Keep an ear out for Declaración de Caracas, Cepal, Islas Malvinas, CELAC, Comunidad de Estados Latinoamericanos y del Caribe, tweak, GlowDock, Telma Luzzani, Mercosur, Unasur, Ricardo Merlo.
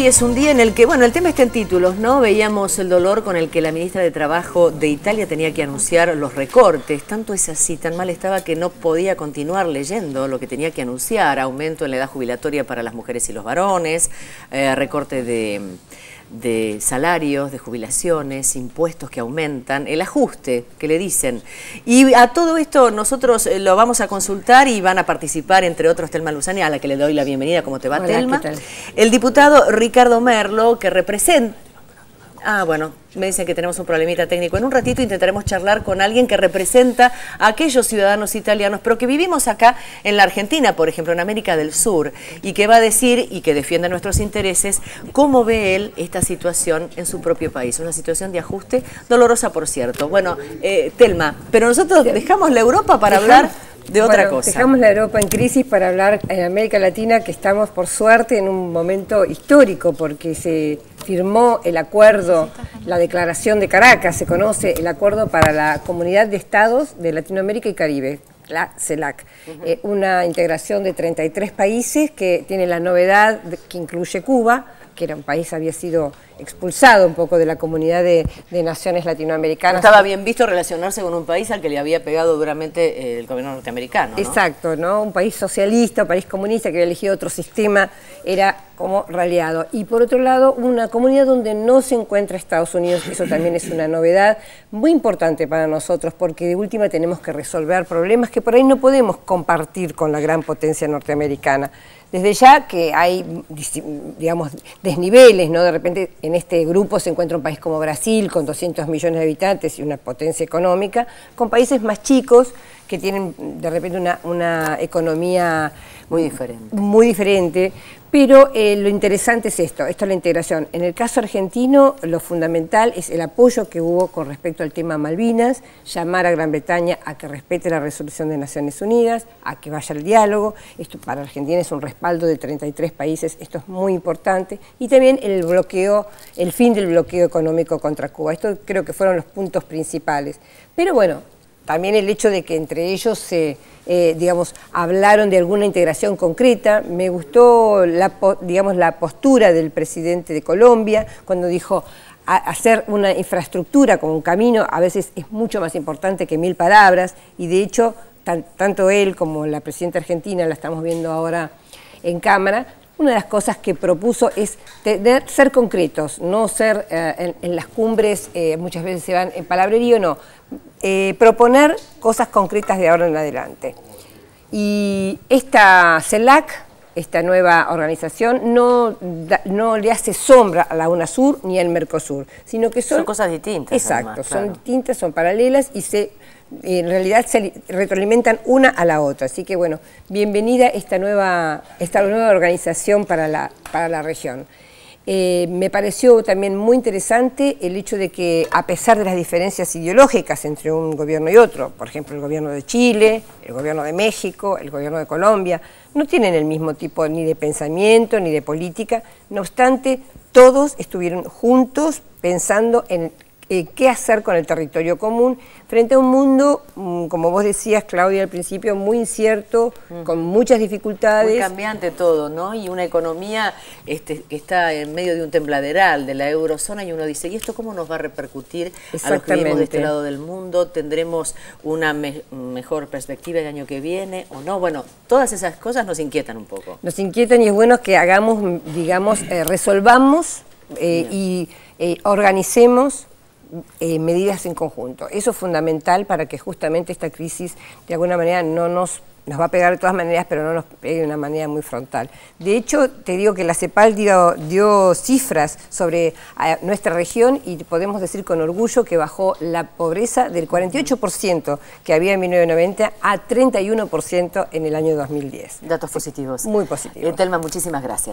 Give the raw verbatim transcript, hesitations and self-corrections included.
sí, es un día en el que, bueno, el tema está en títulos, ¿no? Veíamos el dolor con el que la ministra de Trabajo de Italia tenía que anunciar los recortes. Tanto es así, tan mal estaba que no podía continuar leyendo lo que tenía que anunciar. Aumento en la edad jubilatoria para las mujeres y los varones, eh, recorte de... de salarios, de jubilaciones, impuestos que aumentan, el ajuste que le dicen. Y a todo esto nosotros lo vamos a consultar y van a participar, entre otros, Telma Luzzani, a la que le doy la bienvenida. ¿Cómo te va, Telma? ¿Qué tal? El diputado Ricardo Merlo, que representa... Ah, bueno, me dicen que tenemos un problemita técnico. En un ratito intentaremos charlar con alguien que representa a aquellos ciudadanos italianos, pero que vivimos acá en la Argentina, por ejemplo, en América del Sur, y que va a decir y que defiende nuestros intereses, cómo ve él esta situación en su propio país. Una situación de ajuste dolorosa, por cierto. Bueno, eh, Telma, pero nosotros dejamos la Europa para dejamos, hablar de otra bueno, cosa. Dejamos la Europa en crisis para hablar en América Latina, que estamos, por suerte, en un momento histórico, porque se... firmó el acuerdo, la Declaración de Caracas, se conoce el acuerdo para la Comunidad de Estados de Latinoamérica y Caribe, la CELAC, eh, una integración de treinta y tres países que tiene la novedad de, que incluye Cuba, que era un país, había sido expulsado un poco de la comunidad de, de naciones latinoamericanas. No estaba bien visto relacionarse con un país al que le había pegado duramente el gobierno norteamericano, ¿no? Exacto, ¿no? Un país socialista, un país comunista que había elegido otro sistema, era como raleado. Y por otro lado, una comunidad donde no se encuentra Estados Unidos, eso también es una novedad muy importante para nosotros, porque de última tenemos que resolver problemas que por ahí no podemos compartir con la gran potencia norteamericana. Desde ya que hay, digamos, desniveles, ¿no? De repente en este grupo se encuentra un país como Brasil, con doscientos millones de habitantes y una potencia económica, con países más chicos que tienen de repente una, una economía muy diferente. Muy diferente. Pero eh, lo interesante es esto, esto es la integración. En el caso argentino, lo fundamental es el apoyo que hubo con respecto al tema Malvinas, llamar a Gran Bretaña a que respete la resolución de Naciones Unidas, a que vaya al diálogo. Esto para Argentina es un respaldo de treinta y tres países, esto es muy importante. Y también el bloqueo, el fin del bloqueo económico contra Cuba. Esto creo que fueron los puntos principales. Pero bueno, también el hecho de que entre ellos se... Eh, Eh, digamos, hablaron de alguna integración concreta. Me gustó la, digamos, la postura del presidente de Colombia cuando dijo a, hacer una infraestructura como un camino a veces es mucho más importante que mil palabras, y de hecho tan, tanto él como la presidenta argentina, la estamos viendo ahora en cámara, una de las cosas que propuso es tener, ser concretos, no ser eh, en, en las cumbres, eh, muchas veces se van en palabrerío, no, eh, proponer cosas concretas de ahora en adelante. Y esta CELAC, esta nueva organización, no, da, no le hace sombra a la Unasur ni al Mercosur, sino que son... Son cosas distintas. Exacto, además, claro. Son distintas, son paralelas y se... en realidad se retroalimentan una a la otra, así que bueno, bienvenida esta nueva, esta nueva organización para la, para la región. Eh, me pareció también muy interesante el hecho de que, a pesar de las diferencias ideológicas entre un gobierno y otro, por ejemplo el gobierno de Chile, el gobierno de México, el gobierno de Colombia, no tienen el mismo tipo ni de pensamiento ni de política, no obstante todos estuvieron juntos pensando en Eh, qué hacer con el territorio común frente a un mundo, como vos decías, Claudia, al principio, muy incierto, mm. con muchas dificultades. Muy cambiante todo, ¿no? Y una economía este, que está en medio de un tembladeral de la eurozona, y uno dice, ¿y esto cómo nos va a repercutir a los que vivimos de este lado del mundo? ¿Tendremos una me mejor perspectiva el año que viene o no? Bueno, todas esas cosas nos inquietan un poco. Nos inquietan, y es bueno que hagamos, digamos, eh, resolvamos eh, y eh, organicemos Eh, medidas en conjunto. Eso es fundamental para que justamente esta crisis de alguna manera no nos, nos va a pegar de todas maneras, pero no nos pegue de una manera muy frontal. De hecho, te digo que la Cepal dio, dio cifras sobre eh, nuestra región, y podemos decir con orgullo que bajó la pobreza del cuarenta y ocho por ciento que había en mil novecientos noventa a treinta y uno por ciento en el año dos mil diez. Datos positivos. Muy positivos. Eh, Telma, muchísimas gracias.